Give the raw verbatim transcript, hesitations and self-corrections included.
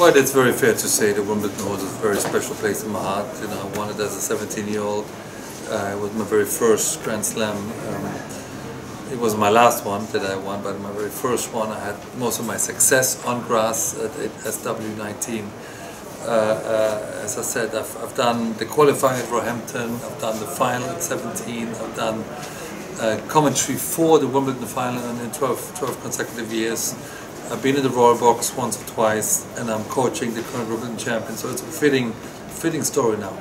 Well, it's very fair to say that Wimbledon holds a very special place in my heart. You know, I won it as a seventeen-year-old. Uh, it was my very first Grand Slam. Um, it was my last one that I won, but my very first one. I had most of my success on grass at, at S W nineteen. Uh, uh, as I said, I've, I've done the qualifying at Roehampton, I've done the final at seventeen, I've done uh, commentary for the Wimbledon final in twelve, twelve consecutive years. I've been in the Royal Box once or twice, and I'm coaching the current Wimbledon champion, so it's a fitting, fitting story now.